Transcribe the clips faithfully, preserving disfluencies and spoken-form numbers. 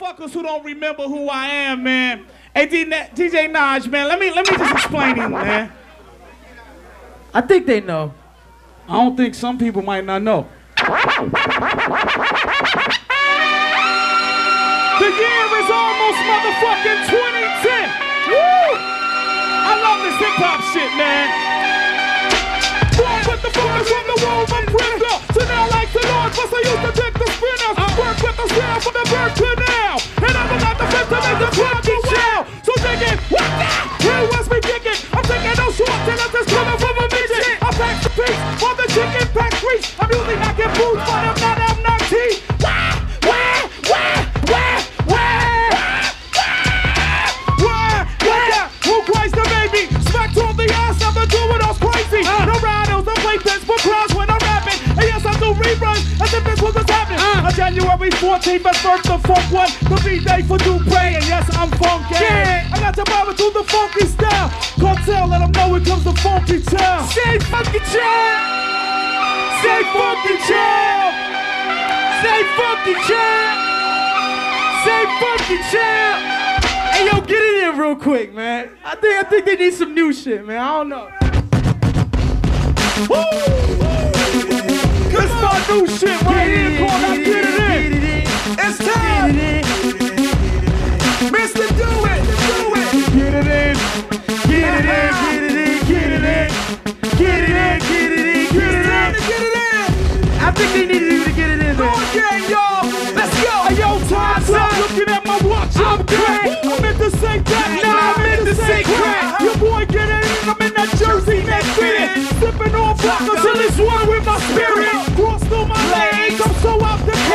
motherfuckers who don't remember who I am, man. Hey, D J Nodge, man, let me, let me just explain it, man. I think they know. I don't think some people might not know. The year is almost motherfucking twenty ten. Woo! I love this hip-hop shit, man. Boy, put the boys on the wall and print up. So now like the Lord, plus I used to take the spin out. I work with the sound from the birth to now. And I'm about to fit to make the club go wild. So thinking, what the hell was me thinking? I'm thinking no short till I'm just coming from a midget. I pack the piece for the chicken pack grease. I'm usually knocking boots, but I'm not out. January fourteenth, I first the funk one, the V-Day for Dupre, and yes, I'm funky. Yeah. I got your power to the funky style. Cartel, let them know it comes the funky child. Say funky child. Say funky child. Say funky child. Say funky child. Hey, yo, get it in real quick, man. I think I think they need some new shit, man. I don't know. Woo! This my new shit right here called I Get It In. It's time! Get it in. Mister Do It! Do it! Get it in! Get it in! Get it in! Get it in! Get it in! Get it in! Get it in! Get it in! I think they needed you to get it in there. Oh yeah, y'all! Let's go! Hey, yo, time's up! Looking at my watch, I'm cracked! I meant to say that, now I meant to say crack! Your boy get it in, I'm in that jersey neck fitted! Slipping off block until it's one with my spirit! Cross through my legs, I'm so out the cage!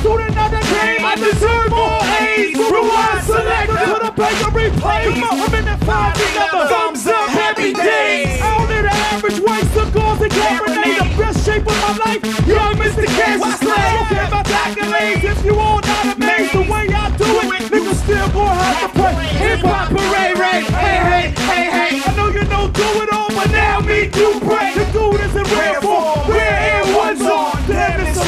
Student of the game, I deserve more A's. Rewind, select, put a back and replay. I'm in that five number, thumbs up, happy days. I only the average white cigars and lemonade. The best shape of my life, young Mister Kansas Slay. I don't care about the accolades if you all not amazed. The way I do it, niggas still more hard to play. Hip hop parade, right? Hey, hey, hey, hey. I know you don't do it all, but now me do pray. The dude is in real form, we're in one's on. Damn, it's so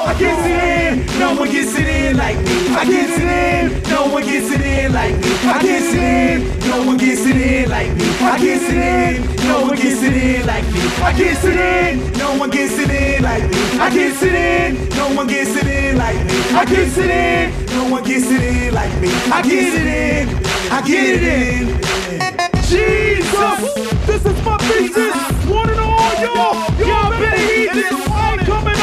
I gets it in, no one gets it in like me. I gets it in, no one gets it in like me. I gets it in, no one gets it in like me. I gets it in, no one gets it in like me. I gets it in, no one gets it in like me. I gets it in, no one gets it in like me. I gets it in, no one gets it in like me. I gets it in, I get it in. Jesus, this is my thesis. One and all, y'all, y'all better heed this.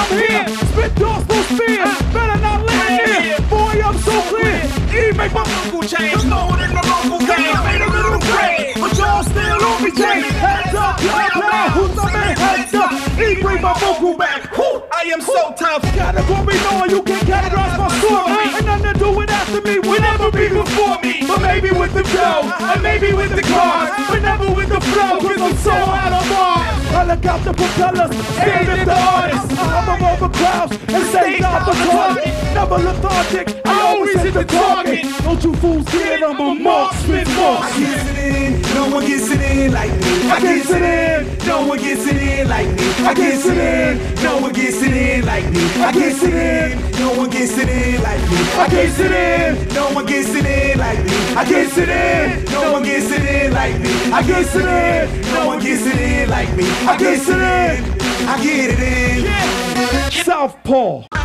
Here, spit doors, no fear, better not land here. Boy, I'm so clear. He make my local change, known in the local game. I made a little break, but y'all still on me, Jay. Heads up, heads up, who's the man? Heads up, he bring my vocal back. Woo, I am so tough. Category no, you can categorize my story. And nothing to do with after me, will never be before me. But maybe with the dough, and maybe with the cars, but never with the flow, cause I'm so out of art. Helicopter propellers, standing the artists. I'm above the crowds and stay out the target. Never lethargic, I always hit the target. Don't you fools hear I'm a marksman, marksman. I gets it in, no one gets it in like me. I gets it in, no one gets it in like me. I gets it in, no one gets it in like me. I gets it in, no one gets it in like me. I gets it in, no one gets it in like me. I gets it in, no one gets it in like me. I gets it in, no one gets it in like me. I get it in, I get it in. Yeah. Southpaw.